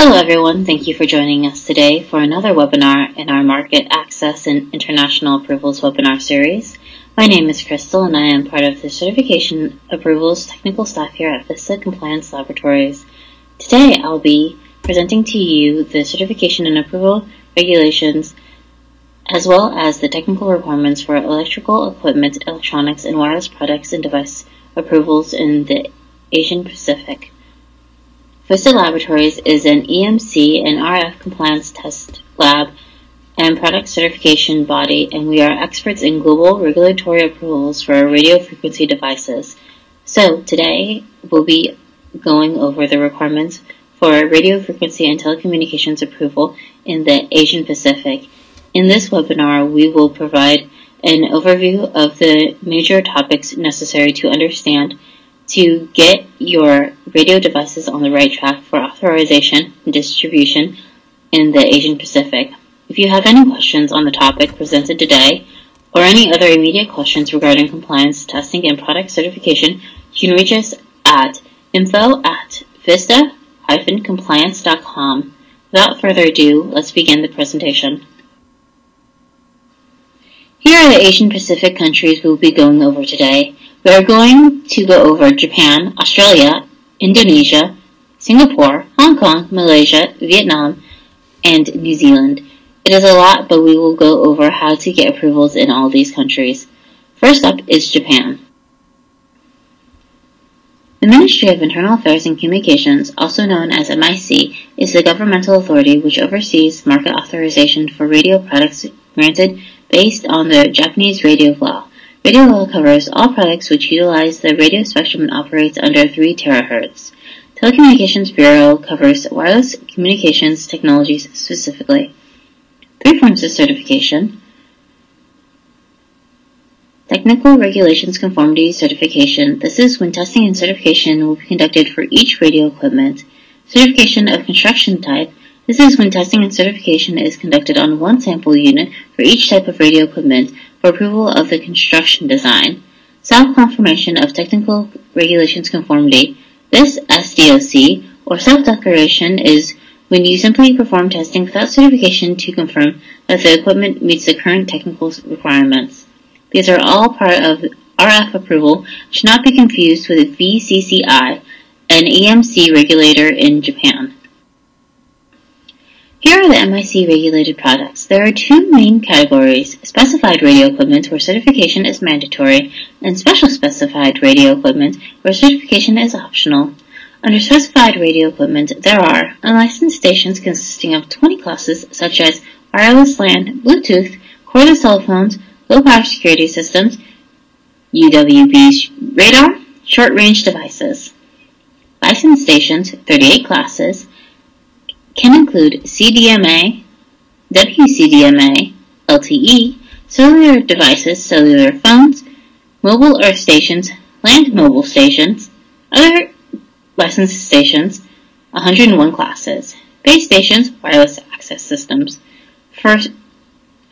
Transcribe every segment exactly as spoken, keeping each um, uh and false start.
Hello everyone, thank you for joining us today for another webinar in our Market Access and International Approvals webinar series. My name is Crystal and I am part of the Certification Approvals Technical Staff here at VISTA Compliance Laboratories. Today I'll be presenting to you the Certification and Approval Regulations as well as the technical requirements for electrical equipment, electronics, and wireless products and device approvals in the Asian Pacific. VISTA Laboratories is an E M C and R F compliance test lab and product certification body, and we are experts in global regulatory approvals for radio frequency devices. So today we'll be going over the requirements for radio frequency and telecommunications approval in the Asian Pacific. In this webinar, we will provide an overview of the major topics necessary to understand to get your radio devices on the right track for authorization and distribution in the Asian Pacific. If you have any questions on the topic presented today or any other immediate questions regarding compliance, testing, and product certification, you can reach us at info at vista compliance dot com. Without further ado, let's begin the presentation. Here are the Asian Pacific countries we'll be going over today. We are going to go over Japan, Australia, Indonesia, Singapore, Hong Kong, Malaysia, Vietnam, and New Zealand. It is a lot, but we will go over how to get approvals in all these countries. First up is Japan. The Ministry of Internal Affairs and Communications, also known as M I C, is the governmental authority which oversees market authorization for radio products granted based on the Japanese radio law. Radio law covers all products which utilize the radio spectrum and operates under three terahertz. Telecommunications Bureau covers wireless communications technologies specifically. Three forms of certification. Technical Regulations Conformity Certification. This is when testing and certification will be conducted for each radio equipment. Certification of Construction Type. This is when testing and certification is conducted on one sample unit for each type of radio equipment, for approval of the construction design. Self-confirmation of Technical Regulations Conformity. This S D O C, or self-declaration, is when you simply perform testing without certification to confirm that the equipment meets the current technical requirements. These are all part of R F approval, should not be confused with V C C I, an E M C regulator in Japan. Here are the M I C-regulated products. There are two main categories, specified radio equipment where certification is mandatory, and special specified radio equipment where certification is optional. Under specified radio equipment, there are unlicensed stations consisting of twenty classes such as wireless LAN, Bluetooth, cordless telephones, low-power security systems, U W B radar, short-range devices. Licensed stations, thirty-eight classes, can include C D M A, W C D M A, L T E, cellular devices, cellular phones, mobile earth stations, land mobile stations, other licensed stations, one hundred one classes, base stations, wireless access systems. For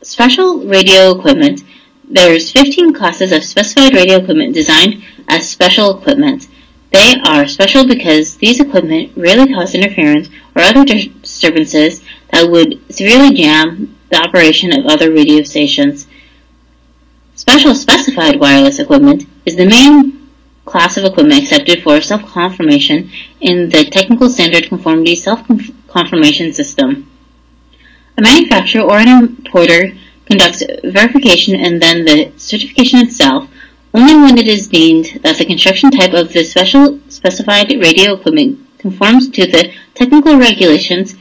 special radio equipment, there's fifteen classes of specified radio equipment designed as special equipment. They are special because these equipment rarely cause interference or other disturbances that would severely jam the operation of other radio stations. Special specified wireless equipment is the main class of equipment accepted for self-confirmation in the Technical Standard Conformity Self-Confirmation System. A manufacturer or an importer conducts verification and then the certification itself only when it is deemed that the construction type of the special specified radio equipment conforms to the technical regulations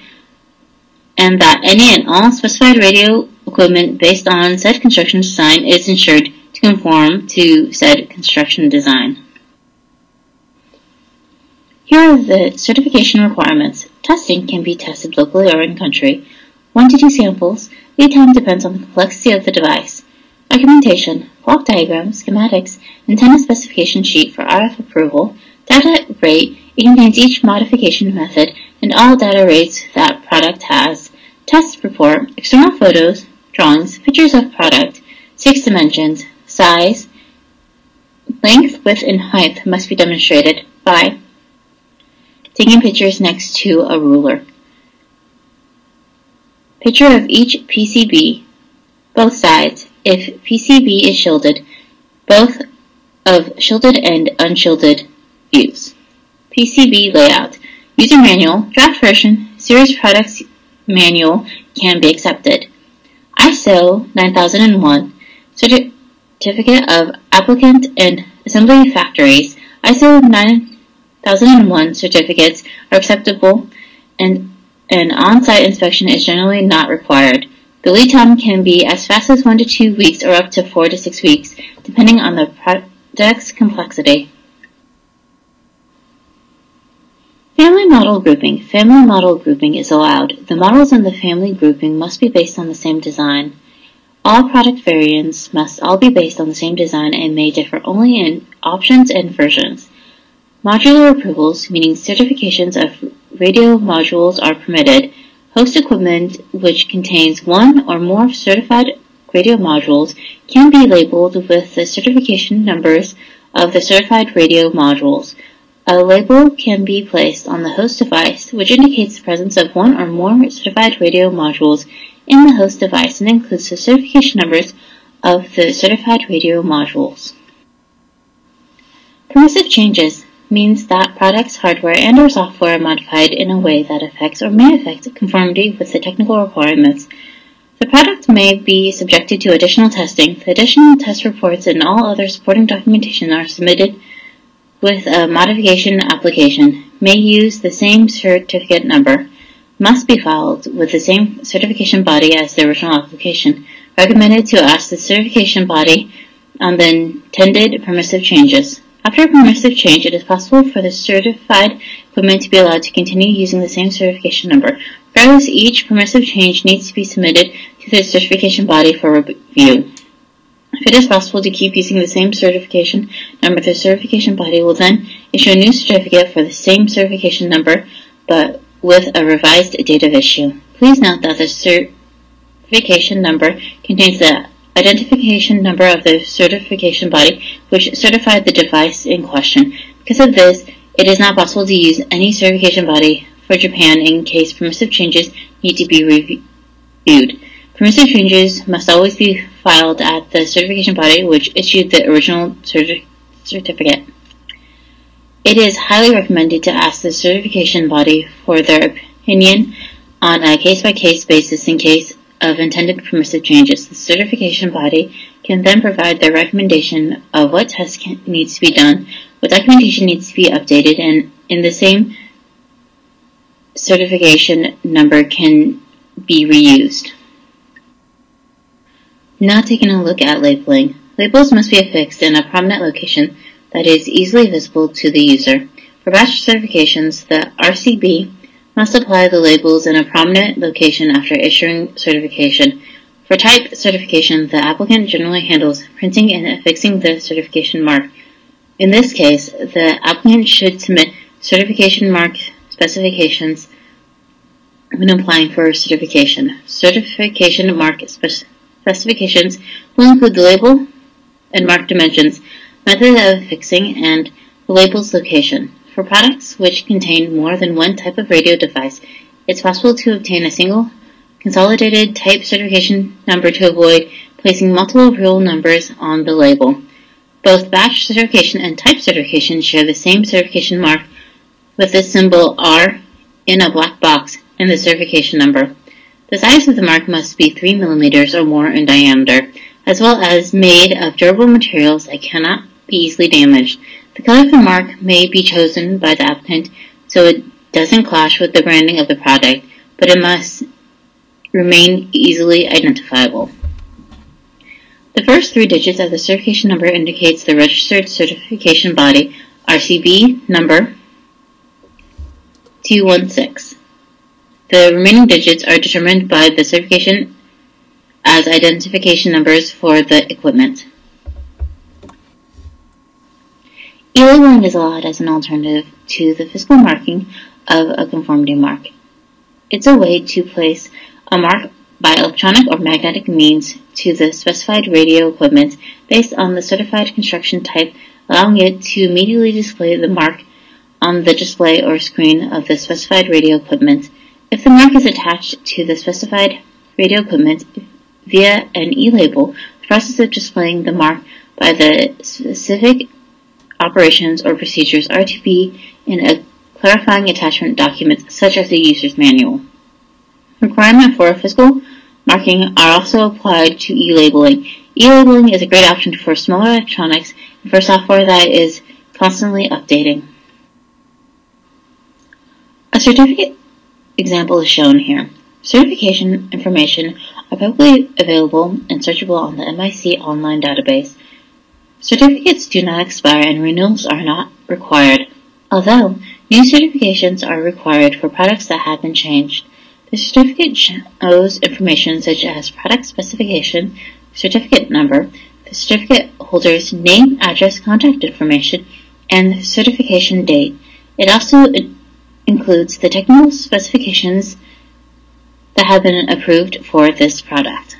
and that any and all specified radio equipment based on said construction design is ensured to conform to said construction design. Here are the certification requirements. Testing can be tested locally or in-country. One to two samples. Lead time depends on the complexity of the device. Documentation, block diagrams, schematics, antenna specification sheet for R F approval, data rate, it contains each modification method and all data rates that product has, test report, external photos, drawings, pictures of product, six dimensions, size, length, width, and height must be demonstrated by taking pictures next to a ruler. Picture of each P C B, both sides. If P C B is shielded, both of shielded and unshielded views. P C B layout. User manual, draft version, series products manual can be accepted. I S O nine thousand one, Certificate of Applicant and Assembly Factories. I S O nine thousand one certificates are acceptable and an on-site inspection is generally not required. The lead time can be as fast as one to two weeks or up to four to six weeks, depending on the project's complexity. Family model grouping. Family model grouping is allowed. The models in the family grouping must be based on the same design. All product variants must all be based on the same design and may differ only in options and versions. Modular approvals, meaning certifications of radio modules, are permitted. Host equipment which contains one or more certified radio modules can be labeled with the certification numbers of the certified radio modules. A label can be placed on the host device, which indicates the presence of one or more certified radio modules in the host device and includes the certification numbers of the certified radio modules. Permissive changes means that products, hardware, and or software are modified in a way that affects or may affect conformity with the technical requirements. The product may be subjected to additional testing. The additional test reports and all other supporting documentation are submitted with a modification application, may use the same certificate number, must be filed with the same certification body as the original application. Recommended to ask the certification body on the intended permissive changes. After a permissive change, it is possible for the certified equipment to be allowed to continue using the same certification number. Regardless, each permissive change needs to be submitted to the certification body for review. If it is possible to keep using the same certification number, the certification body will then issue a new certificate for the same certification number, but with a revised date of issue. Please note that the certification number contains the identification number of the certification body, which certified the device in question. Because of this, it is not possible to use any certification body for Japan in case permissive changes need to be reviewed. Permissive changes must always be filed at the certification body which issued the original certi certificate. It is highly recommended to ask the certification body for their opinion on a case-by-case basis in case of intended permissive changes. The certification body can then provide their recommendation of what tests can, needs to be done, what documentation needs to be updated, and in the same certification number can be reused. Now taking a look at labeling. Labels must be affixed in a prominent location that is easily visible to the user. For batch certifications, the R C B must apply the labels in a prominent location after issuing certification. For type certification, the applicant generally handles printing and affixing the certification mark. In this case, the applicant should submit certification mark specifications when applying for certification. Certification mark specifications Specifications will include the label and mark dimensions, method of affixing, and the label's location. For products which contain more than one type of radio device, it's possible to obtain a single consolidated type certification number to avoid placing multiple real numbers on the label. Both batch certification and type certification share the same certification mark with the symbol R in a black box and the certification number. The size of the mark must be three millimeters or more in diameter, as well as made of durable materials that cannot be easily damaged. The color of the mark may be chosen by the applicant so it doesn't clash with the branding of the product, but it must remain easily identifiable. The first three digits of the certification number indicates the registered certification body, R C B number two one six. The remaining digits are determined by the certification as identification numbers for the equipment. E L A one is allowed as an alternative to the physical marking of a conformity mark. It's a way to place a mark by electronic or magnetic means to the specified radio equipment based on the certified construction type, allowing it to immediately display the mark on the display or screen of the specified radio equipment. If the mark is attached to the specified radio equipment via an e-label, the process of displaying the mark by the specific operations or procedures are to be in a clarifying attachment documents such as the user's manual. Requirement for physical marking are also applied to e-labeling. E-labeling is a great option for smaller electronics and for software that is constantly updating. A certificate example is shown here. Certification information are publicly available and searchable on the M I C online database. Certificates do not expire and renewals are not required, although new certifications are required for products that have been changed. The certificate shows information such as product specification, certificate number, the certificate holder's name, address, contact information, and certification date. It also includes the technical specifications that have been approved for this product.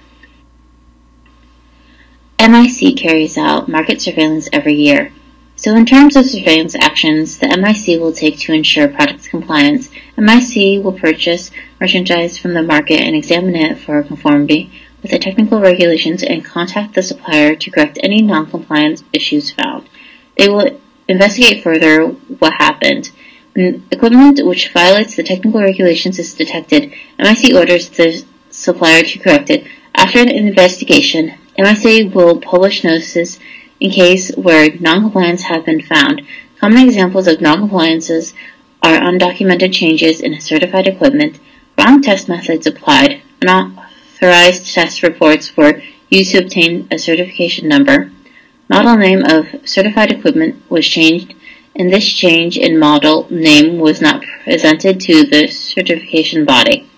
M I C carries out market surveillance every year. So in terms of surveillance actions the M I C will take to ensure product compliance, M I C will purchase merchandise from the market and examine it for conformity with the technical regulations and contact the supplier to correct any non-compliance issues found. They will investigate further what happened. When equipment which violates the technical regulations is detected, M I C orders the supplier to correct it. After an investigation, M I C will publish notices in case where non-compliance have been found. Common examples of non-compliances are undocumented changes in certified equipment, wrong test methods applied, unauthorized test reports were used to obtain a certification number, model name of certified equipment was changed, and this change in model name was not presented to the certification body.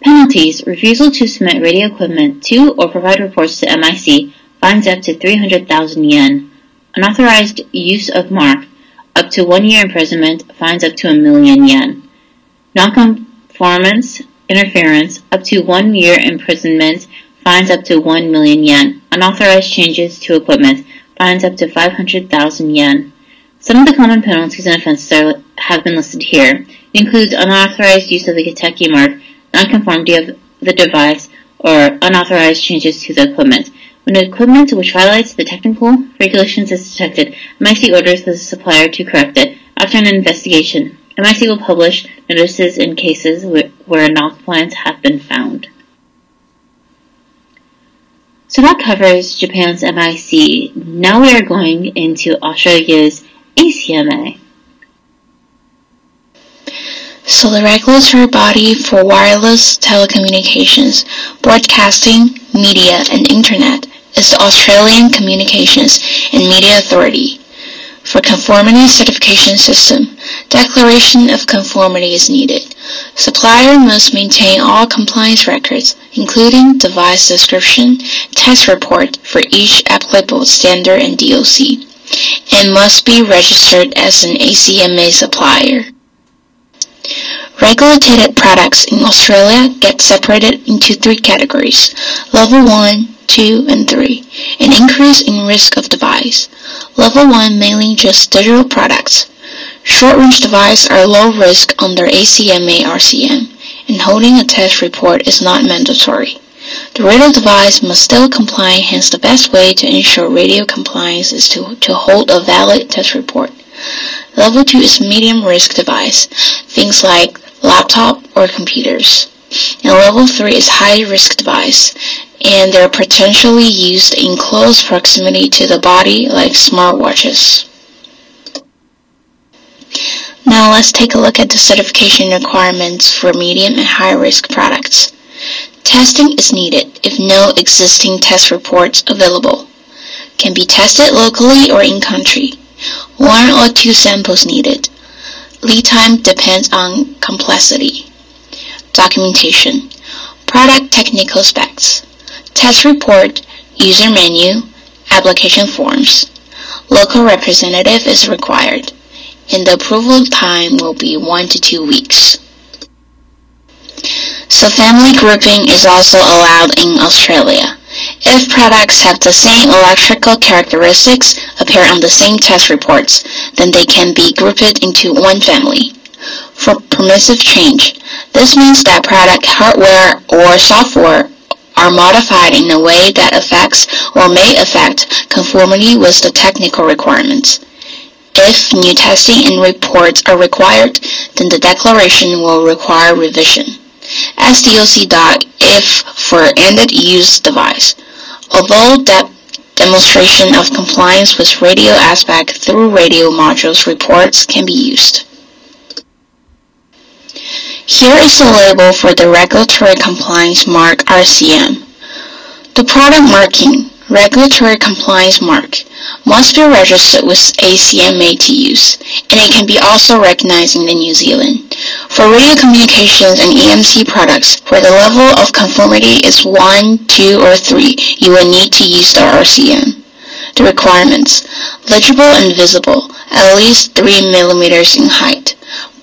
Penalties. Refusal to submit radio equipment to or provide reports to M I C fines up to three hundred thousand yen. Unauthorized use of mark up to one year imprisonment, fines up to a million yen. Nonconformance interference up to one year imprisonment, fines up to one million yen. Unauthorized changes to equipment, fines up to five hundred thousand yen. Some of the common penalties and offenses are, have been listed here. It includes unauthorized use of the Kateki mark, nonconformity of the device, or unauthorized changes to the equipment. When equipment which violates the technical regulations is detected, M I C orders the supplier to correct it. After an investigation, M I C will publish notices in cases where noncompliance have been found. So that covers Japan's M I C. Now we are going into Australia's A C M A. So the regulatory body for wireless telecommunications, broadcasting, media, and internet is the Australian Communications and Media Authority. For conformity certification system, declaration of conformity is needed. Supplier must maintain all compliance records, including device description, test report for each applicable standard and D O C, and must be registered as an A C M A supplier. Regulated products in Australia get separated into three categories, level one, two, and three, an increase in risk of device. Level one mainly just digital products. Short-range devices are low risk under A C M A R C M, and holding a test report is not mandatory. The radio device must still comply, hence the best way to ensure radio compliance is to, to hold a valid test report. Level two is medium risk device, things like laptop or computers. And level three is high risk device, and they're potentially used in close proximity to the body like smartwatches. Now let's take a look at the certification requirements for medium and high risk products. Testing is needed if no existing test reports available. Can be tested locally or in country. One or two samples needed. Lead time depends on complexity. Documentation. Product technical specs. Test report, user menu, application forms. Local representative is required, and the approval time will be one to two weeks. So family grouping is also allowed in Australia. If products have the same electrical characteristics appear on the same test reports, then they can be grouped into one family. for permissive change. This means that product hardware or software are modified in a way that affects or may affect conformity with the technical requirements. If new testing and reports are required, then the declaration will require revision. S D O C D O C if for ended use device. Although that demonstration of compliance with radio aspect through radio modules reports can be used. Here is the label for the regulatory compliance mark R C M. The product marking, regulatory compliance mark, must be registered with A C M A to use, and it can be also recognized in New Zealand. For radio communications and E M C products, where the level of conformity is one, two, or three, you will need to use the R C M. The requirements, legible and visible, at least three millimeters in height.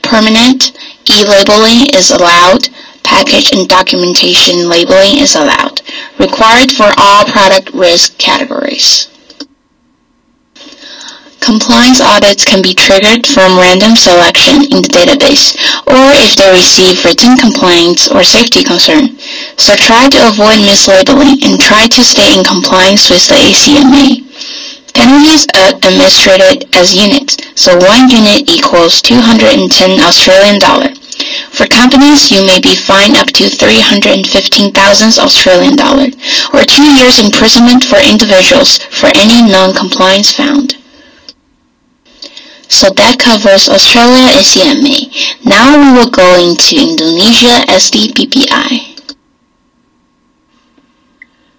Permanent, e-labeling is allowed. Package and documentation labeling is allowed. Required for all product risk categories. Compliance audits can be triggered from random selection in the database or if they receive written complaints or safety concern. So try to avoid mislabeling and try to stay in compliance with the A C M A. Penalties are administered as units, so one unit equals two hundred ten Australian dollars. For companies, you may be fined up to three hundred fifteen thousand Australian dollars or two years imprisonment for individuals for any non-compliance found. So that covers Australia A C M A. Now we will go into Indonesia S D P P I.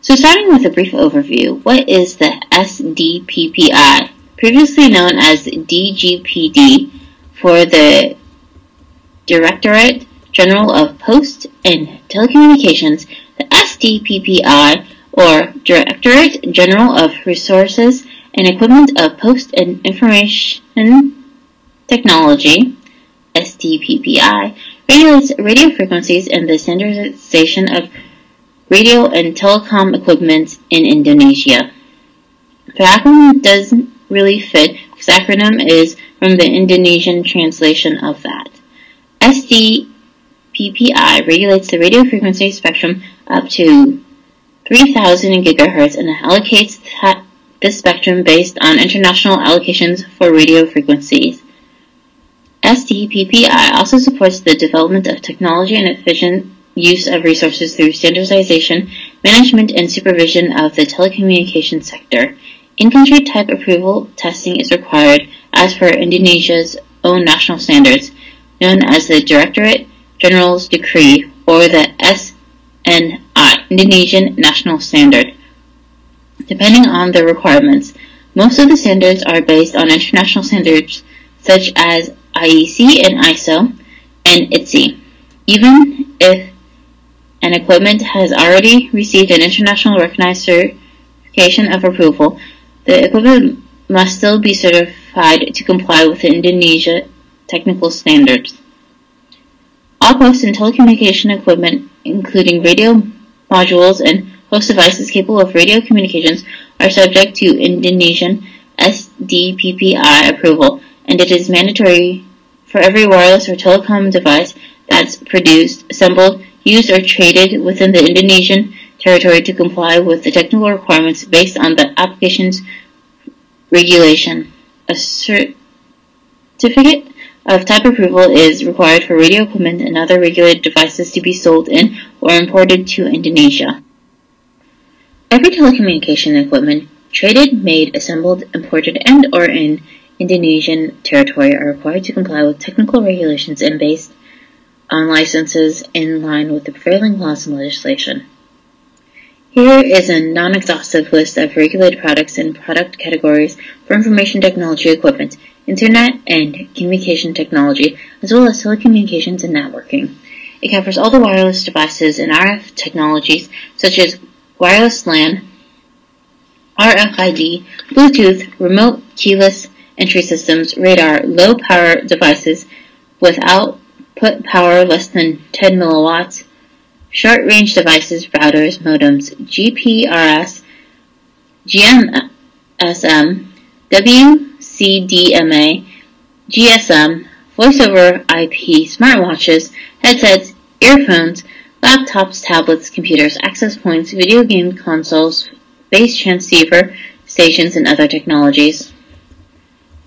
So starting with a brief overview, what is the S D P P I, previously known as D G P D for the Directorate General of Posts and Telecommunications? The S D P P I, or Directorate General of Resources and Equipment of Post and Information Technology, S D P P I, regulates radio frequencies and the standardization of radio and telecom equipment in Indonesia. The acronym doesn't really fit because the acronym is from the Indonesian translation of that. S D P P I regulates the radio frequency spectrum up to three thousand gigahertz and allocates that the spectrum based on international allocations for radio frequencies. S D P P I also supports the development of technology and efficient use of resources through standardization, management, and supervision of the telecommunications sector. In-country type approval testing is required as per Indonesia's own national standards, known as the Directorate General's Decree, or the S N I, Indonesian National Standard, depending on the requirements. Most of the standards are based on international standards such as I E C and I S O and I T S I. Even if an equipment has already received an international recognized certification of approval, the equipment must still be certified to comply with the Indonesia technical standards. All post and telecommunication equipment, including radio modules and host devices capable of radio communications, are subject to Indonesian S D P P I approval, and it is mandatory for every wireless or telecom device that's produced, assembled, used, or traded within the Indonesian territory to comply with the technical requirements based on the application's regulation. A certificate of type approval is required for radio equipment and other regulated devices to be sold in or imported to Indonesia. Every telecommunication equipment traded, made, assembled, imported, and or in Indonesian territory are required to comply with technical regulations and based on licenses in line with the prevailing laws and legislation. Here is a non-exhaustive list of regulated products and product categories for information technology equipment, internet and communication technology, as well as telecommunications and networking. It covers all the wireless devices and R F technologies such as wireless LAN, R F I D, Bluetooth, remote keyless entry systems, radar, low-power devices with output power less than ten milliwatts, short-range devices, routers, modems, G P R S, G M S M, W C D M A, G S M, voice over I P smartwatches, headsets, earphones, laptops, tablets, computers, access points, video game consoles, base transceiver stations, and other technologies.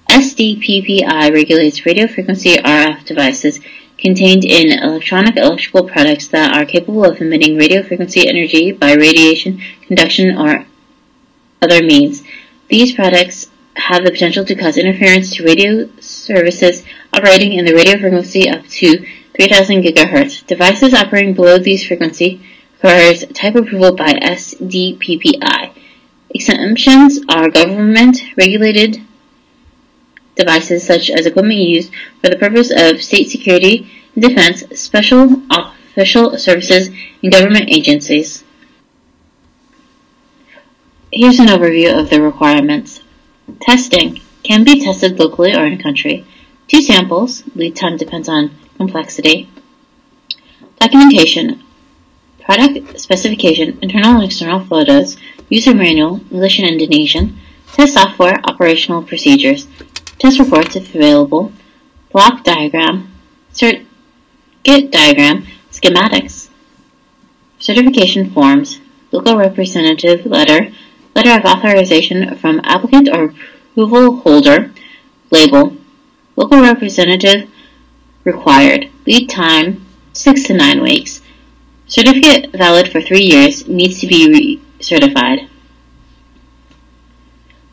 S D P P I regulates radio frequency R F devices contained in electronic electrical products that are capable of emitting radio frequency energy by radiation, conduction, or other means. These products have the potential to cause interference to radio services operating in the radio frequency up to three thousand gigahertz. Devices operating below these frequency requires type approval by S D P P I. Exemptions are government-regulated devices such as equipment used for the purpose of state security and defense, special official services, and government agencies. Here's an overview of the requirements. Testing can be tested locally or in country. Two samples, lead time depends on complexity. Documentation, product specification, internal and external photos, user manual, English and Indonesian, test software, operational procedures, test reports if available, block diagram, circuit diagram, schematics, certification forms, local representative letter, letter of authorization from applicant or approval holder, label, local representative required, lead time six to nine weeks, certificate valid for three years, needs to be recertified.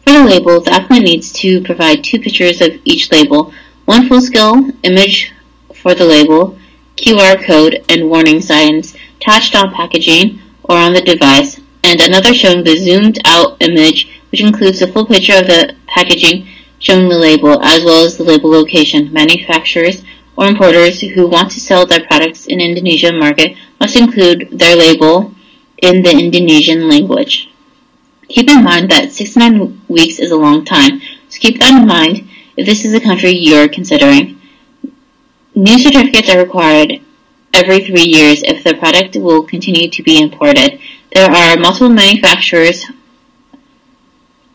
For the label, the applicant needs to provide two pictures of each label, one full-scale image for the label, Q R code, and warning signs attached on packaging or on the device, and another showing the zoomed-out image, which includes a full picture of the packaging showing the label, as well as the label location. Manufacturers or importers who want to sell their products in Indonesian market must include their label in the Indonesian language. Keep in mind that six to nine weeks is a long time, so keep that in mind if this is a country you're considering. New certificates are required every three years if the product will continue to be imported. There are multiple manufacturers.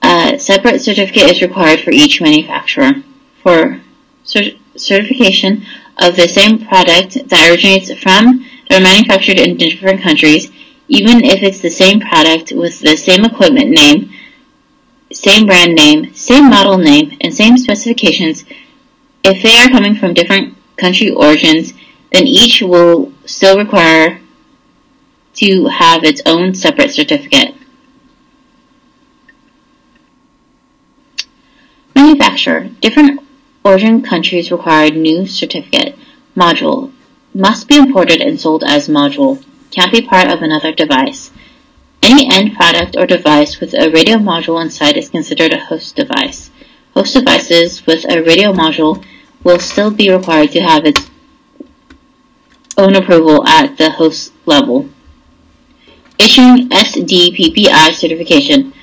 A separate certificate is required for each manufacturer. For cer certification of the same product that originates from or manufactured in different countries, even if it's the same product with the same equipment name, same brand name, same model name, and same specifications, if they are coming from different country origins, then each will still require to have its own separate certificate. Manufacturer. Different origin countries require new certificate. Module. Must be imported and sold as module. Can't be part of another device. Any end product or device with a radio module inside is considered a host device. Host devices with a radio module will still be required to have its own approval at the host level. Issuing S D P P I certification.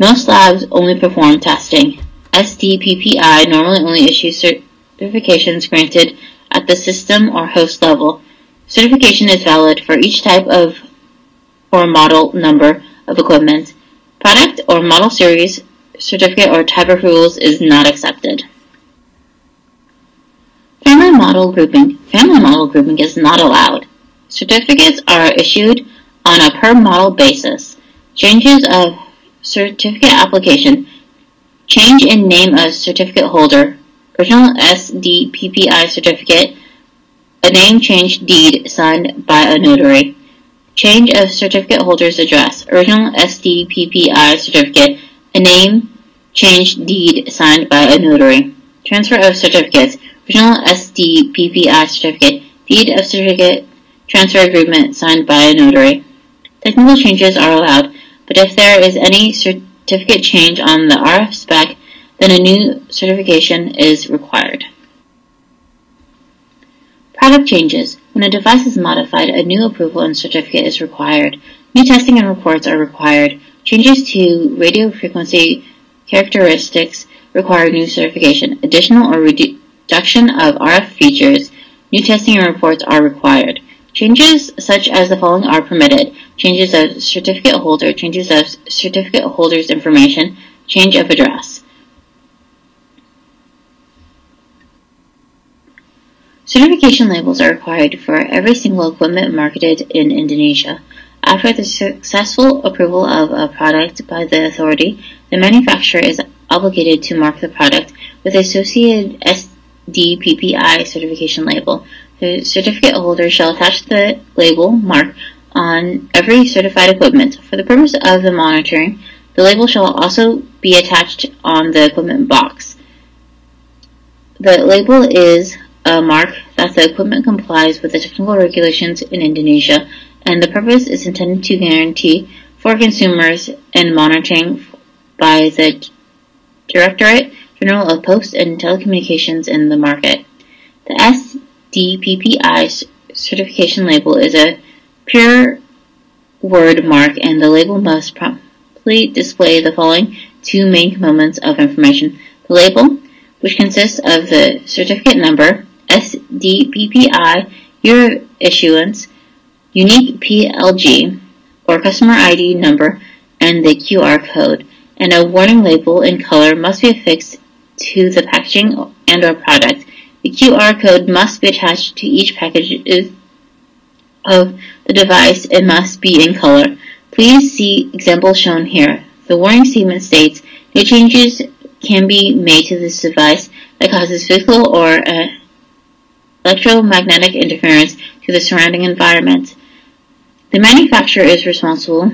Most labs only perform testing. S D P P I normally only issues certifications granted at the system or host level. Certification is valid for each type of or model number of equipment. Product or model series certificate or type approvals is not accepted. Family model grouping. Family model grouping is not allowed. Certificates are issued on a per model basis. Changes of certificate application. Change in name of certificate holder. Original S D P P I certificate. A name change deed signed by a notary. Change of certificate holder's address. Original S D P P I certificate. A name change deed signed by a notary. Transfer of certificates. Original S D P P I certificate. Deed of certificate. Transfer agreement signed by a notary. Technical changes are allowed, but if there is any certificate change on the R F spec, then a new certification is required. Product changes. When a device is modified, a new approval and certificate is required. New testing and reports are required. Changes to radio frequency characteristics require new certification. Additional or reduction of R F features, new testing and reports are required. Changes such as the following are permitted. Changes of certificate holder, changes of certificate holder's information, change of address. Certification labels are required for every single equipment marketed in Indonesia. After the successful approval of a product by the authority, the manufacturer is obligated to mark the product with associated S D P P I certification label. The certificate holder shall attach the label mark on every certified equipment. For the purpose of the monitoring, the label shall also be attached on the equipment box. The label is a mark that the equipment complies with the technical regulations in Indonesia, and the purpose is intended to guarantee for consumers and monitoring by the Directorate General of Posts and Telecommunications in the market. The S D P P I certification label is a pure word mark, and the label must promptly display the following two main components of information. The label, which consists of the certificate number, S D P P I, year of issuance, unique P L G or customer I D number, and the Q R code, and a warning label in color must be affixed to the packaging and or product. The Q R code must be attached to each package of the device and must be in color. Please see example shown here. The warning statement states, no changes can be made to this device that causes physical or uh, electromagnetic interference to the surrounding environment. The manufacturer is responsible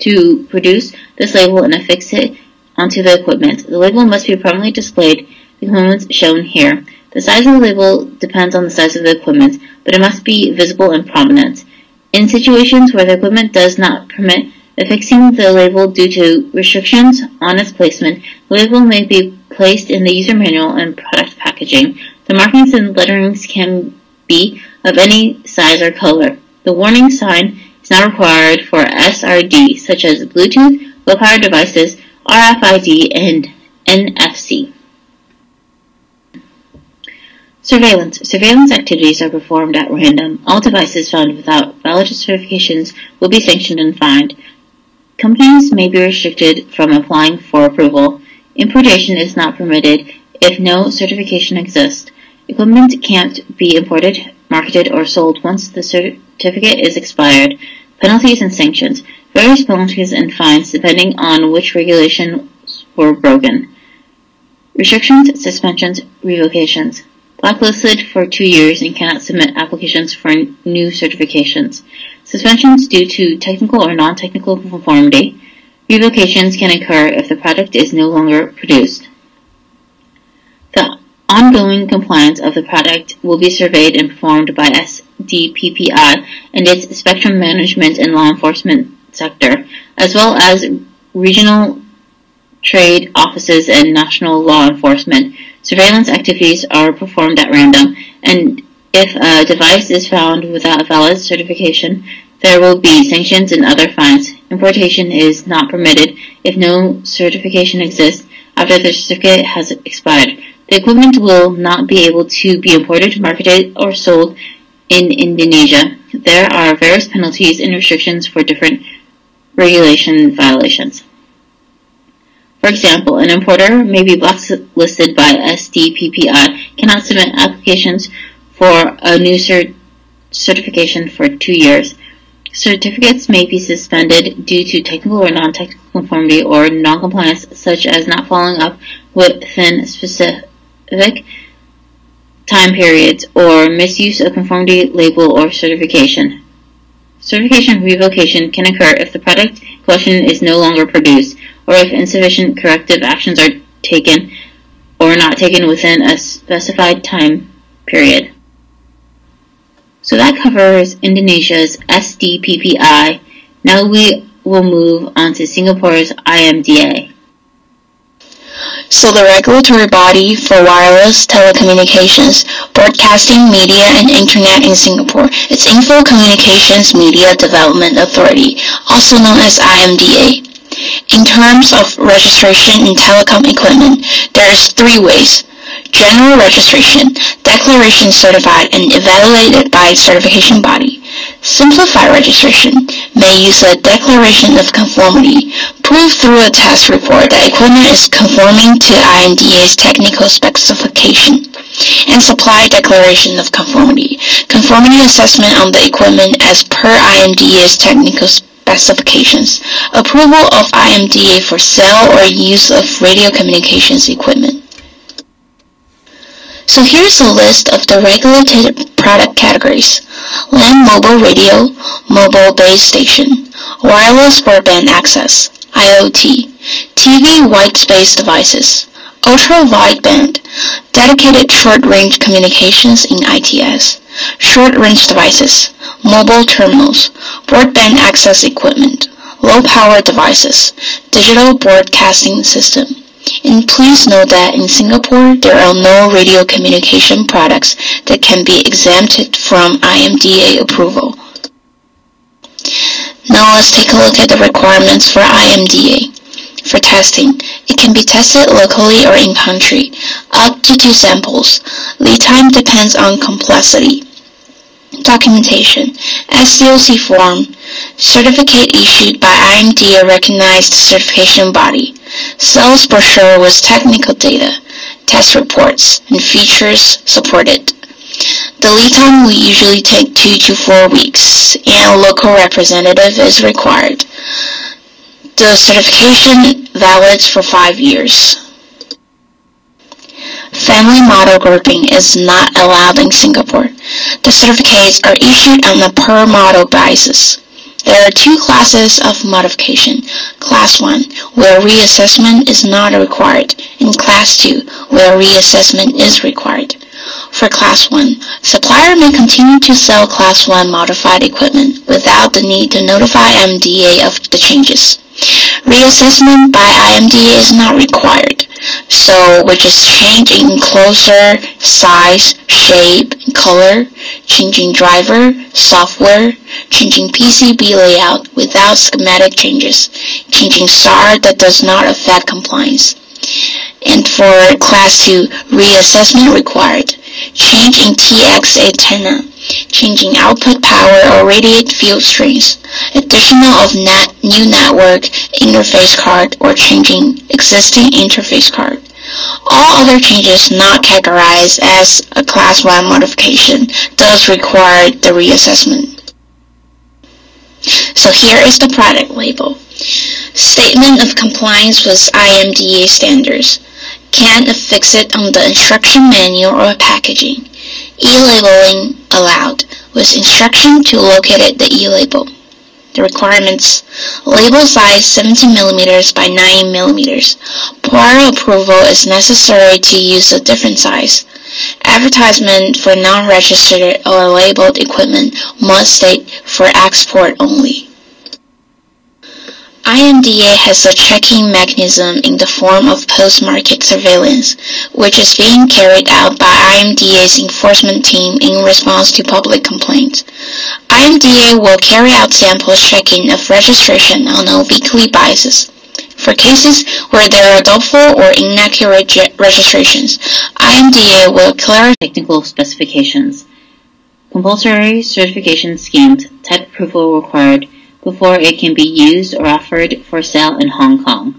to produce this label and affix it onto the equipment. The label must be prominently displayed, the components shown here. The size of the label depends on the size of the equipment, but it must be visible and prominent. In situations where the equipment does not permit affixing the label due to restrictions on its placement, the label may be placed in the user manual and product packaging. The markings and letterings can be of any size or color. The warning sign is not required for S R D, such as Bluetooth, low-power devices, R F I D, and N F C. Surveillance. Surveillance activities are performed at random. All devices found without valid certifications will be sanctioned and fined. Companies may be restricted from applying for approval. Importation is not permitted if no certification exists. Equipment can't be imported, marketed, or sold once the certificate is expired. Penalties and sanctions. Various penalties and fines depending on which regulations were broken. Restrictions, suspensions, revocations. Blacklisted for two years and cannot submit applications for new certifications. Suspensions due to technical or non-technical conformity. Revocations can occur if the product is no longer produced. The ongoing compliance of the product will be surveyed and performed by S D P P I and its spectrum management and law enforcement sector, as well as regional trade offices and national law enforcement. Surveillance activities are performed at random, and if a device is found without valid certification, there will be sanctions and other fines. Importation is not permitted if no certification exists after the certificate has expired. The equipment will not be able to be imported, marketed, or sold in Indonesia. There are various penalties and restrictions for different regulation violations. For example, an importer may be blacklisted by S D P P I, cannot submit applications for a new cert certification for two years. Certificates may be suspended due to technical or non-technical conformity or non-compliance, such as not following up within specific time periods or misuse of conformity label or certification. Certification revocation can occur if the product collection is no longer produced, or if insufficient corrective actions are taken or not taken within a specified time period. So that covers Indonesia's S D P P I. Now we will move on to Singapore's I M D A. So the regulatory body for wireless telecommunications, broadcasting, media, and internet in Singapore is Info Communications Media Development Authority, also known as I M D A. In terms of registration in telecom equipment, there is three ways: general registration, declaration certified, and evaluated by certification body. Simplified registration may use a declaration of conformity, prove through a test report that equipment is conforming to I M D A's technical specification, and supply declaration of conformity. Conformity assessment on the equipment as per I M D A's technical specifications. Approval of I M D A for sale or use of radio communications equipment. So here's a list of the regulated product categories. Land mobile radio, mobile base station, wireless broadband access, I O T, T V white space devices, ultra-wideband, dedicated short-range communications in I T S, short-range devices, mobile terminals, broadband access equipment, low-power devices, digital broadcasting system. And please note that in Singapore, there are no radio communication products that can be exempted from I M D A approval. Now let's take a look at the requirements for I M D A. For testing, it can be tested locally or in country, up to two samples. Lead time depends on complexity. Documentation, S D O C form, certificate issued by I M D A recognized certification body, sales brochure with technical data, test reports, and features supported. The lead time will usually take two to four weeks, and a local representative is required. The certification valids for five years. Family model grouping is not allowed in Singapore. The certificates are issued on a per model basis. There are two classes of modification. Class one, where reassessment is not required, and Class two, where reassessment is required. For Class one, supplier may continue to sell Class one modified equipment without the need to notify I M D A of the changes. Reassessment by I M D A is not required, so with just change in closer, size, shape, color, changing driver, software, changing P C B layout without schematic changes, changing S A R that does not affect compliance. And for Class two, reassessment required, change in T X antenna, changing output power or radiated field strengths, additional of net, new network interface card or changing existing interface card. All other changes not categorized as a Class one modification does require the reassessment. So here is the product label. Statement of compliance with I M D A standards. Can't affix it on the instruction manual or packaging. E-labeling allowed, with instruction to locate it, the e-label. The requirements, label size seventeen millimeters by nine millimeters. Prior approval is necessary to use a different size. Advertisement for non-registered or labeled equipment must state for export only. I M D A has a checking mechanism in the form of post-market surveillance, which is being carried out by I M D A's enforcement team in response to public complaints. I M D A will carry out sample checking of registration on a weekly basis. For cases where there are doubtful or inaccurate registrations, I M D A will clarify technical specifications. Compulsory certification schemes, type approval required, before it can be used or offered for sale in Hong Kong.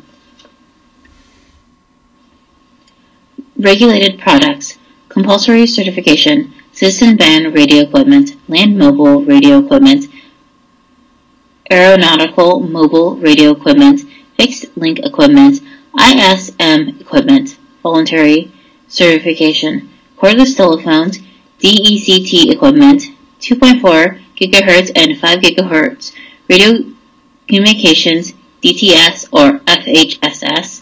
Regulated products, compulsory certification, citizen band radio equipment, land mobile radio equipment, aeronautical mobile radio equipment, fixed link equipment, I S M equipment, voluntary certification, cordless telephones, D E C T equipment, two point four gigahertz and five gigahertz radio communications, D T S or F H S S,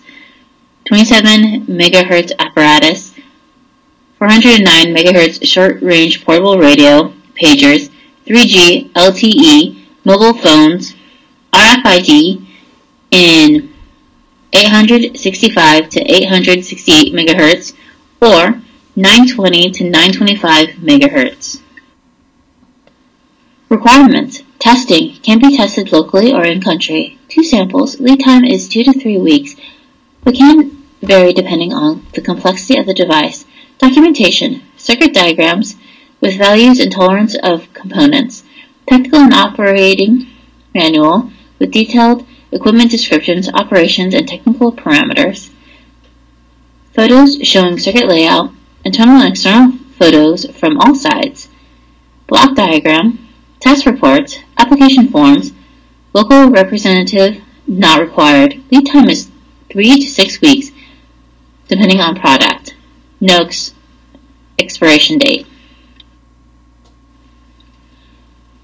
twenty-seven megahertz apparatus, four hundred nine megahertz short-range portable radio, pagers, three G, L T E, mobile phones, R F I D in eight hundred sixty-five to eight hundred sixty-eight megahertz or nine twenty to nine twenty-five megahertz. Requirements. Testing can be tested locally or in country. Two samples. Lead time is two to three weeks, but can vary depending on the complexity of the device. Documentation, circuit diagrams with values and tolerance of components, technical and operating manual with detailed equipment descriptions, operations, and technical parameters, photos showing circuit layout, internal and external photos from all sides, block diagram, test reports, application forms, local representative not required. Lead time is three to six weeks, depending on product. No ex expiration date.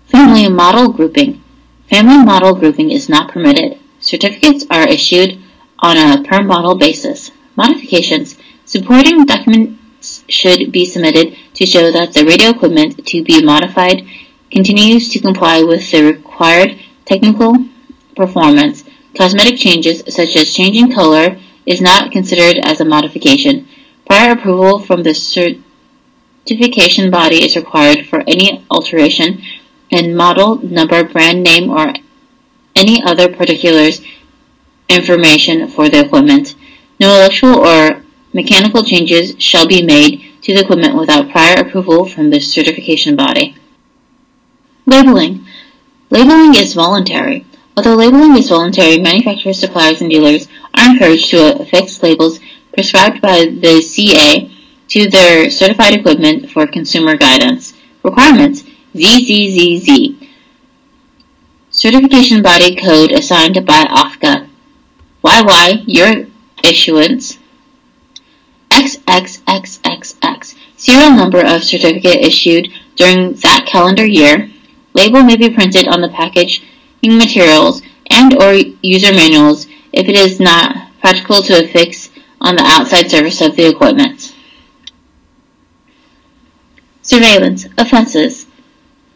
Family model grouping. Family model grouping is not permitted. Certificates are issued on a per model basis. Modifications. Supporting documents should be submitted to show that the radio equipment to be modified continues to comply with the required technical performance. Cosmetic changes, such as changing color, is not considered as a modification. Prior approval from the certification body is required for any alteration in model, number, brand name, or any other particulars information for the equipment. No electrical or mechanical changes shall be made to the equipment without prior approval from the certification body. Labeling. Labeling is voluntary. Although labeling is voluntary, manufacturers, suppliers, and dealers are encouraged to affix labels prescribed by the C A to their certified equipment for consumer guidance. Requirements: Z Z Z Z. Certification body code assigned by O F C A. Y Y, your issuance. X X X X X, serial number of certificate issued during that calendar year. Label may be printed on the package materials and or user manuals if it is not practical to affix on the outside surface of the equipment. Surveillance. Offenses.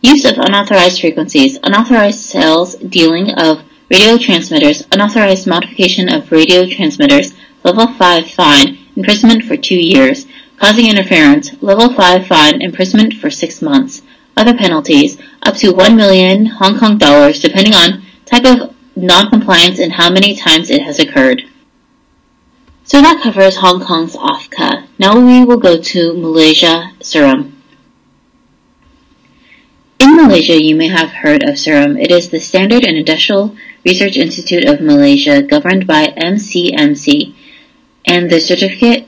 Use of unauthorized frequencies, unauthorized sales, dealing of radio transmitters, unauthorized modification of radio transmitters, level five fine, imprisonment for two years, causing interference, level five fine, imprisonment for six months. Other penalties, up to one million Hong Kong dollars, depending on type of non-compliance and how many times it has occurred. So that covers Hong Kong's O F C A. Now we will go to Malaysia, SIRIM. In Malaysia, you may have heard of SIRIM. It is the Standard and Industrial Research Institute of Malaysia, governed by M C M C, and the certificate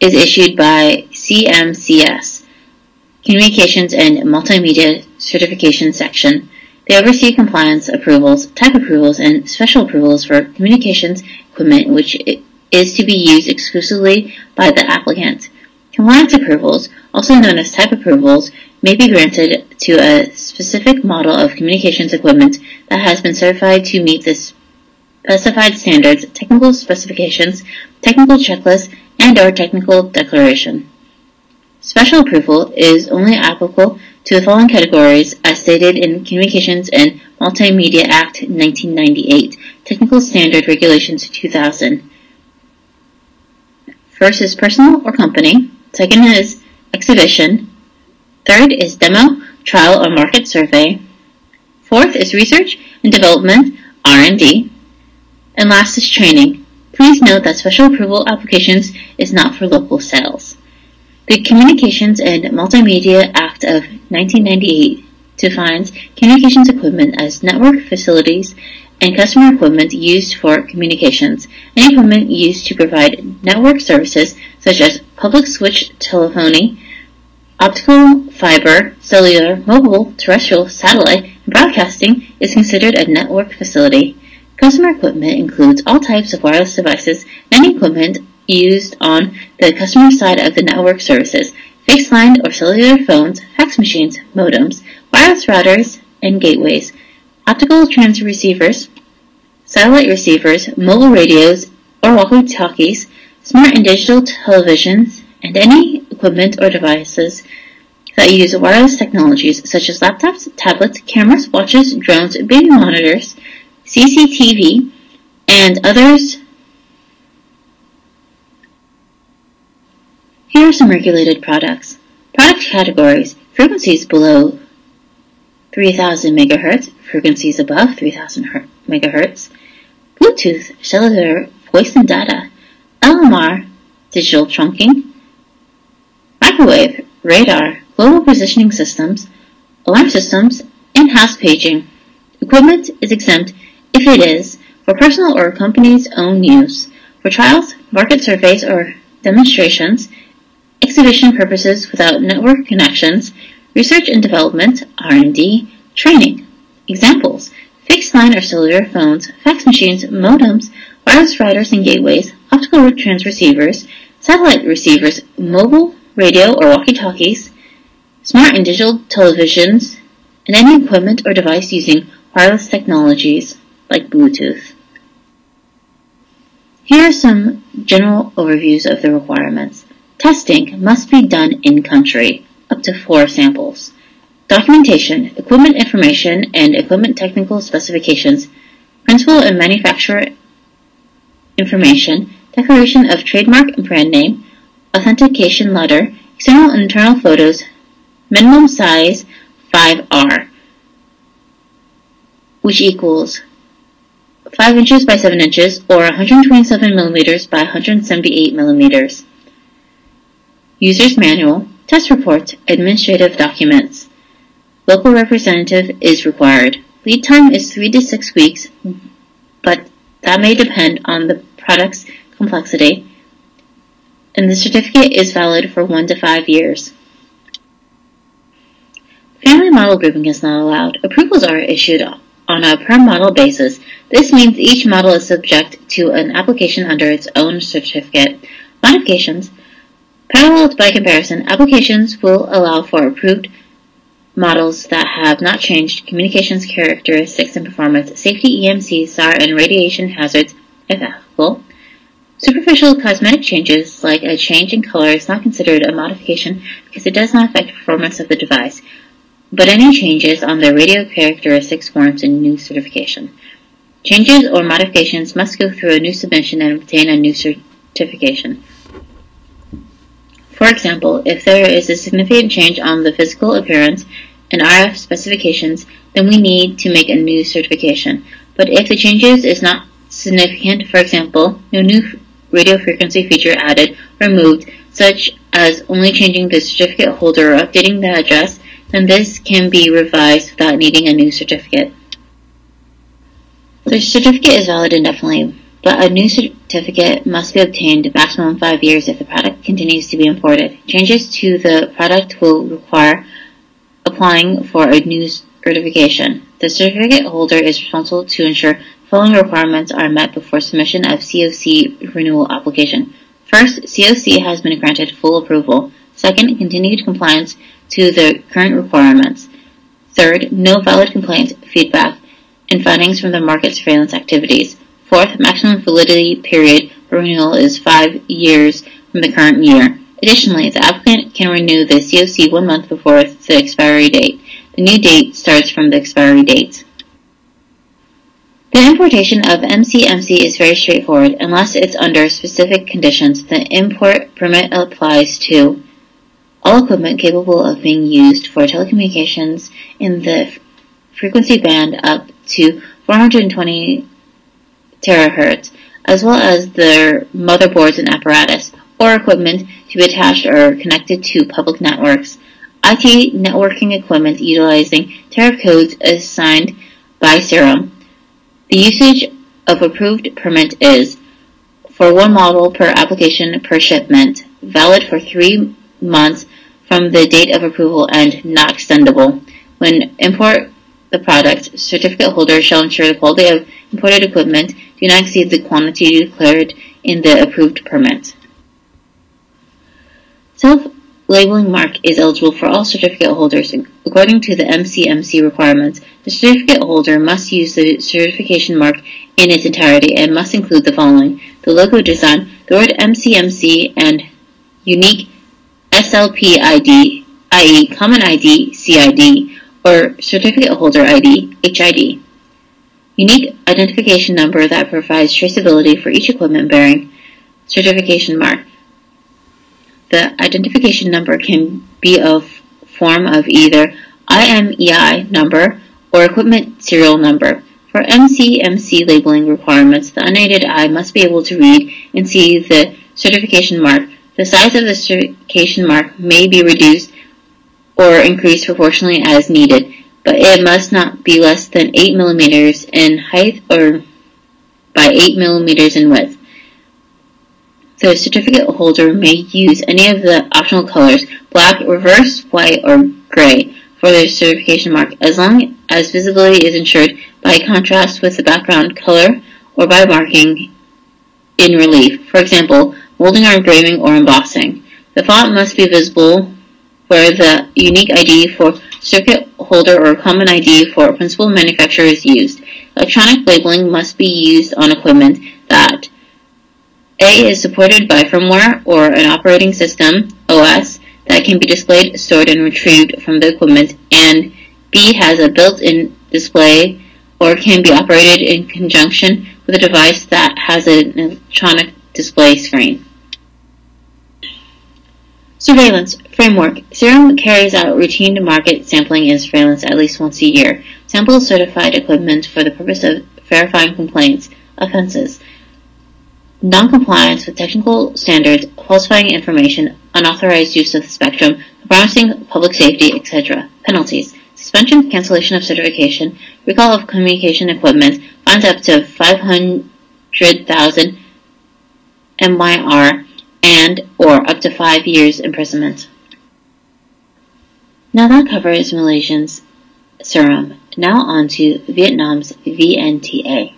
is issued by C M C S. Communications and Multimedia Certification Section. They oversee compliance approvals, type approvals, and special approvals for communications equipment which is to be used exclusively by the applicant. Compliance approvals, also known as type approvals, may be granted to a specific model of communications equipment that has been certified to meet the specified standards, technical specifications, technical checklists, and/or technical declaration. Special approval is only applicable to the following categories as stated in Communications and Multimedia Act nineteen ninety-eight, Technical Standard Regulations two thousand. First is personal or company. Second is exhibition. Third is demo, trial, or market survey. Fourth is research and development, R and D. And last is training. Please note that special approval applications is not for local sales. The Communications and Multimedia Act of nineteen ninety-eight defines communications equipment as network facilities and customer equipment used for communications, and equipment used to provide network services such as public switch telephony, optical fiber, cellular, mobile, terrestrial, satellite, and broadcasting is considered a network facility. Customer equipment includes all types of wireless devices and equipment used on the customer side of the network services, fixed line or cellular phones, fax machines, modems, wireless routers and gateways, optical transmitter receivers, satellite receivers, mobile radios or walkie-talkies, smart and digital televisions, and any equipment or devices that use wireless technologies such as laptops, tablets, cameras, watches, drones, baby monitors, C C T V, and others. Here are some regulated products. Product categories: frequencies below three thousand megahertz, frequencies above three thousand megahertz, Bluetooth, cellular, voice and data, L M R, digital trunking, microwave, radar, global positioning systems, alarm systems, and house paging. Equipment is exempt if it is for personal or company's own use, for trials, market surveys or demonstrations, exhibition purposes without network connections, research and development, R and D, training. Examples: fixed line or cellular phones, fax machines, modems, wireless routers and gateways, optical route transceivers, satellite receivers, mobile, radio or walkie-talkies, smart and digital televisions, and any equipment or device using wireless technologies like Bluetooth. Here are some general overviews of the requirements. Testing must be done in-country, up to four samples. Documentation, equipment information, and equipment technical specifications, principal and manufacturer information, declaration of trademark and brand name, authentication letter, external and internal photos, minimum size five R, which equals five inches by seven inches or one hundred twenty-seven millimeters by one hundred seventy-eight millimeters. User's manual, test reports, administrative documents. Local representative is required. Lead time is three to six weeks, but that may depend on the product's complexity, and the certificate is valid for one to five years. Family model grouping is not allowed. Approvals are issued on a per model basis. This means each model is subject to an application under its own certificate. Modifications. Paralleled by comparison, applications will allow for approved models that have not changed communications characteristics and performance, safety, E M C, S A R, and radiation hazards, if applicable. Superficial cosmetic changes, like a change in color, is not considered a modification because it does not affect performance of the device, but any changes on the radio characteristics warrants a new certification. Changes or modifications must go through a new submission and obtain a new certification. For example, if there is a significant change on the physical appearance and R F specifications, then we need to make a new certification. But if the changes is not significant, for example, no new radio frequency feature added or removed, such as only changing the certificate holder or updating the address, then this can be revised without needing a new certificate. The certificate is valid indefinitely, but a new certificate must be obtained maximum five years if the product continues to be imported. Changes to the product will require applying for a new certification. The certificate holder is responsible to ensure the following requirements are met before submission of C O C renewal application. First, C O C has been granted full approval. Second, continued compliance to the current requirements. Third, no valid complaints, feedback, and findings from the market surveillance activities. Fourth, maximum validity period for renewal is five years from the current year. Additionally, the applicant can renew the C O C one month before the expiry date. The new date starts from the expiry date. The importation of M C M C is very straightforward unless it's under specific conditions. The import permit applies to all equipment capable of being used for telecommunications in the frequency band up to four hundred twenty terahertz, as well as their motherboards and apparatus, or equipment to be attached or connected to public networks. I T networking equipment utilizing tariff codes assigned by SIRIM. The usage of approved permit is for one model per application per shipment, valid for three months from the date of approval and not extendable. When import the product, certificate holder shall ensure the quality of imported equipment do not exceed the quantity declared in the approved permit. Self-labeling mark is eligible for all certificate holders. According to the M C M C requirements, the certificate holder must use the certification mark in its entirety and must include the following: the logo design, the word M C M C, and unique S L P I D, that is common I D, C I D, or certificate holder I D, H I D. Unique identification number that provides traceability for each equipment bearing certification mark. The identification number can be a form of either I M E I number or equipment serial number. For M C M C labeling requirements, the unaided eye must be able to read and see the certification mark. The size of the certification mark may be reduced or increased proportionally as needed, but it must not be less than eight millimeters in height or by eight millimeters in width. The certificate holder may use any of the optional colors, black, reverse, white, or gray, for their certification mark, as long as visibility is ensured by contrast with the background color or by marking in relief, for example, molding or engraving or embossing. The font must be visible where the unique I D for certificate holder or common I D for a principal manufacturer is used. Electronic labeling must be used on equipment that A is supported by firmware or an operating system, O S, that can be displayed, stored, and retrieved from the equipment, and B has a built-in display or can be operated in conjunction with a device that has an electronic display screen. Surveillance framework. SIRIM carries out routine market sampling and surveillance at least once a year. Sample certified equipment for the purpose of verifying complaints, offenses, non-compliance with technical standards, falsifying information, unauthorized use of the spectrum, compromising public safety, et cetera. Penalties. Suspension, cancellation of certification, recall of communication equipment, fines up to five hundred thousand M Y R, and or up to five years imprisonment. Now that covers Malaysia's SIRIM. Now on to Vietnam's V N T A.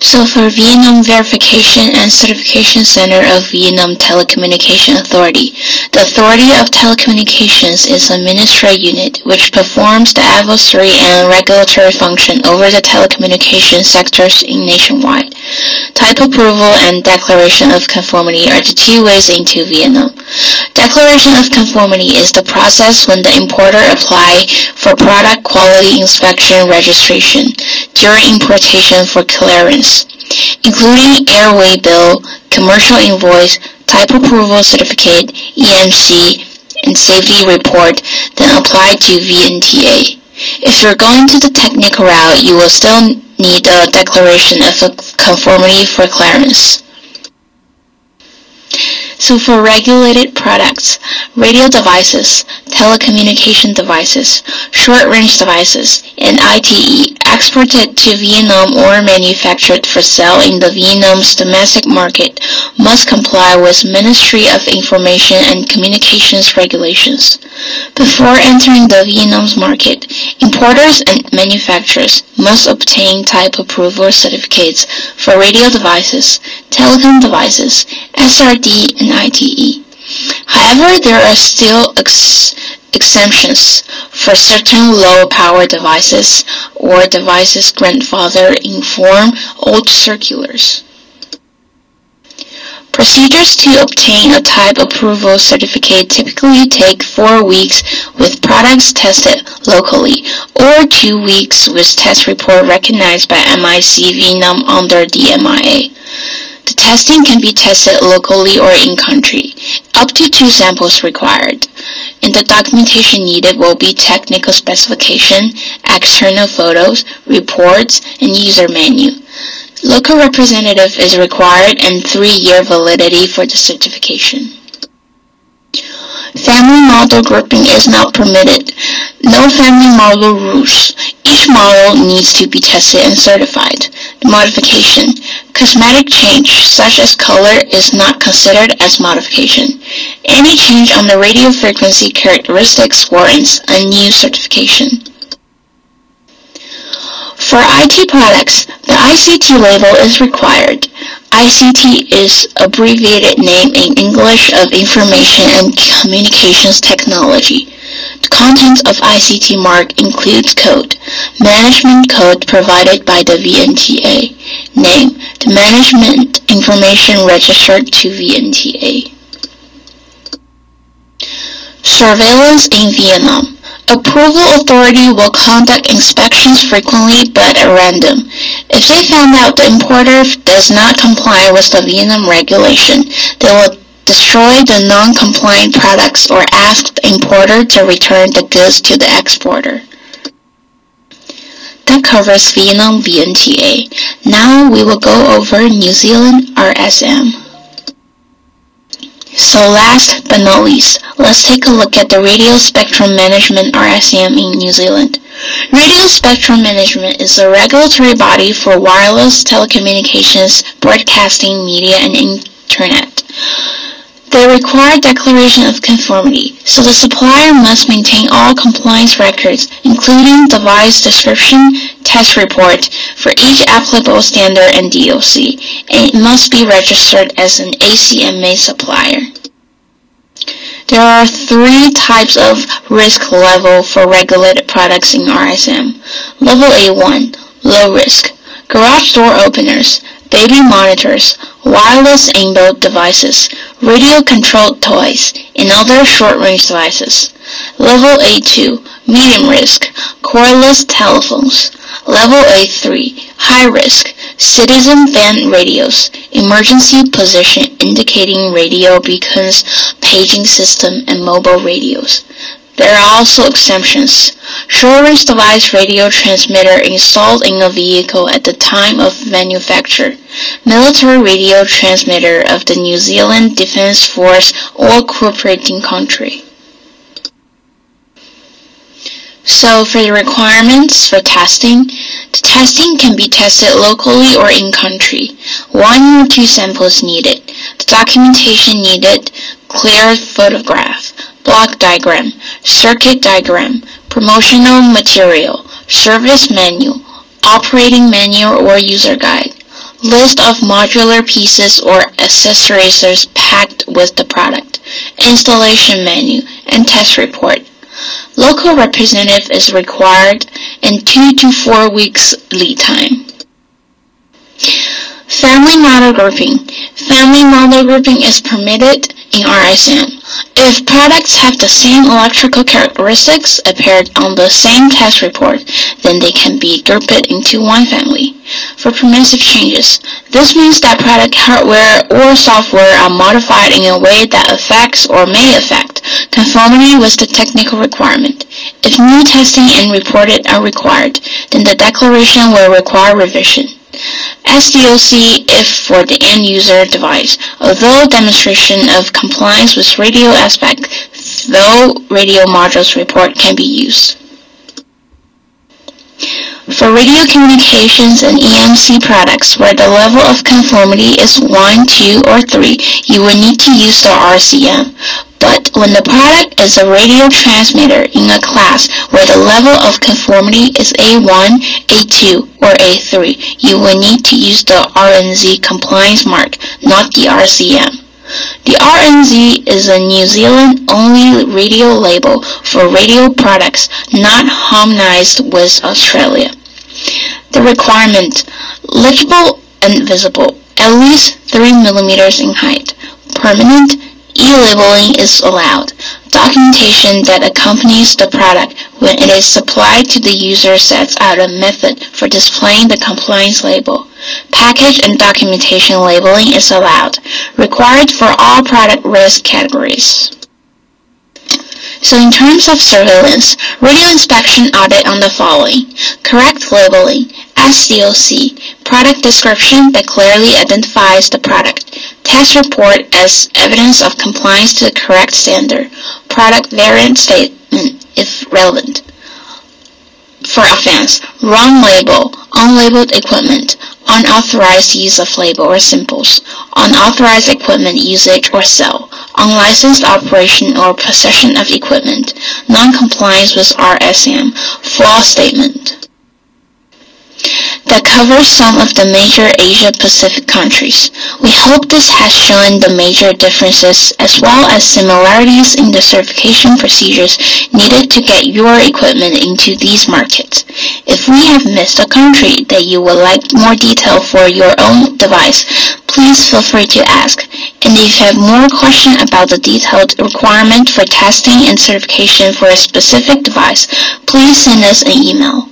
So for Vietnam Verification and Certification Center of Vietnam Telecommunication Authority, the Authority of Telecommunications is a ministry unit which performs the advisory and regulatory function over the telecommunication sectors in nationwide. Type approval and declaration of conformity are the two ways into Vietnam. Declaration of conformity is the process when the importer applies for product quality inspection registration during importation for clearance, including airway bill, commercial invoice, type approval certificate, E M C, and safety report, then apply to V N T A. If you're going to the technical route, you will still need a declaration of conformity for clearance. So for regulated products, radio devices, telecommunication devices, short-range devices, and I T E exported to Vietnam or manufactured for sale in the Vietnam's domestic market must comply with Ministry of Information and Communications regulations. Before entering the Vietnam's market, importers and manufacturers must obtain type approval certificates for radio devices, telecom devices, S R D, and I T E. However, there are still ex exemptions for certain low-power devices or devices grandfathered in form old circulars. Procedures to obtain a type approval certificate typically take four weeks with products tested locally or two weeks with test report recognized by M I C Vietnam under the M I A. The testing can be tested locally or in-country, up to two samples required, and the documentation needed will be technical specification, external photos, reports, and user menu. Local representative is required and three-year validity for the certification. Family model grouping is not permitted. No family model rules. Each model needs to be tested and certified. Modification. Cosmetic change, such as color, is not considered as modification. Any change on the radio frequency characteristics warrants a new certification. For I T products, the I C T label is required. I C T is abbreviated name in English of Information and Communications Technology. The contents of I C T mark includes code, management code provided by the V N T A, name, the management information registered to V N T A. Surveillance in Vietnam. Approval authority will conduct inspections frequently but at random. If they found out the importer does not comply with the Vietnam regulation, they will destroy the non-compliant products or ask the importer to return the goods to the exporter. That covers Vietnam V N T A. Now we will go over New Zealand R S M. So last but not least, let's take a look at the Radio Spectrum Management R S M in New Zealand. Radio Spectrum Management is the regulatory body for wireless telecommunications, broadcasting, media, and internet. They require declaration of conformity, so the supplier must maintain all compliance records, including device description, test report for each applicable standard and D O C, and it must be registered as an A C M A supplier. There are three types of risk level for regulated products in R S M. Level A one, low risk, garage door openers, baby monitors, wireless aimboat devices, radio-controlled toys, and other short-range devices. Level A two, medium risk, cordless telephones. Level A three, high risk, citizen band radios, emergency position indicating radio beacons, paging system, and mobile radios. There are also exemptions. Short-range device radio transmitter installed in a vehicle at the time of manufacture. Military radio transmitter of the New Zealand Defence Force or cooperating country. So for the requirements for testing, the testing can be tested locally or in-country. One or two samples needed. The documentation needed, clear photograph, block diagram, circuit diagram, promotional material, service manual, operating manual or user guide, list of modular pieces or accessories packed with the product, installation menu, and test report. Local representative is required and two to four weeks lead time. Family model grouping. Family model grouping is permitted in R S M. If products have the same electrical characteristics appeared on the same test report, then they can be grouped into one family. For permissive changes, this means that product hardware or software are modified in a way that affects or may affect conformity with the technical requirement. If new testing and reported are required, then the declaration will require revision. S D O C if for the end-user device, although demonstration of compliance with radio aspect, though radio modules report can be used. For radio communications and E M C products where the level of conformity is one, two, or three, you will need to use the R C M. But when the product is a radio transmitter in a class where the level of conformity is A one, A two, or A three, you will need to use the R N Z compliance mark, not the R C M. The R N Z is a New Zealand-only radio label for radio products not harmonized with Australia. The requirement, legible and visible, at least three millimeters in height, permanent, e-labeling is allowed. Documentation that accompanies the product when it is supplied to the user sets out a method for displaying the compliance label. Package and documentation labeling is allowed, required for all product risk categories. So in terms of surveillance, radio inspection audit on the following: correct labeling, S D O C, product description that clearly identifies the product, test report as evidence of compliance to the correct standard, product variant statement if relevant. For offense, wrong label, unlabeled equipment, unauthorized use of label or symbols, unauthorized equipment usage or sale, unlicensed operation or possession of equipment, non-compliance with R S M, false statement. That covers some of the major Asia-Pacific countries. We hope this has shown the major differences as well as similarities in the certification procedures needed to get your equipment into these markets. If we have missed a country that you would like more detail for your own device, please feel free to ask. And if you have more questions about the detailed requirement for testing and certification for a specific device, please send us an email.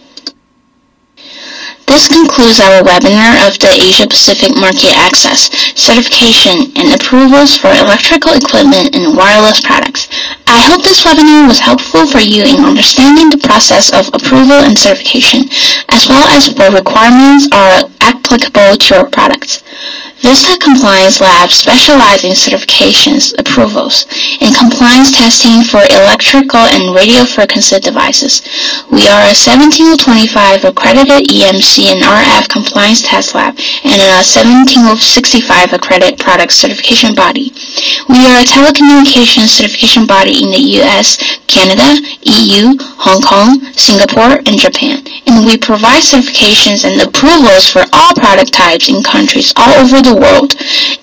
This concludes our webinar of the Asia-Pacific Market Access, Certification, and Approvals for Electrical Equipment and Wireless Products. I hope this webinar was helpful for you in understanding the process of approval and certification, as well as what requirements are applicable to your products. VISTA Compliance Labs specialize in certifications, approvals, and compliance testing for electrical and radio frequency devices. We are a seventeen twenty-five accredited E M C and R F compliance test lab and a seventeen sixty-five accredited product certification body. We are a telecommunications certification body in the U S, Canada, E U, Hong Kong, Singapore, and Japan, and we provide certifications and approvals for all product types in countries all over the world.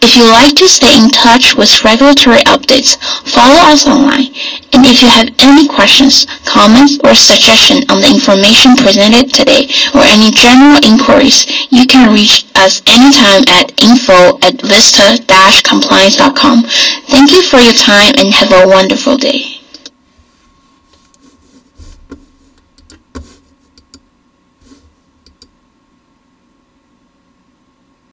If you like to stay in touch with regulatory updates, follow us online. And if you have any questions, comments, or suggestions on the information presented today or any general inquiries, you can reach us anytime at info at vista dash compliance dot com. Thank you for your time and have a wonderful day.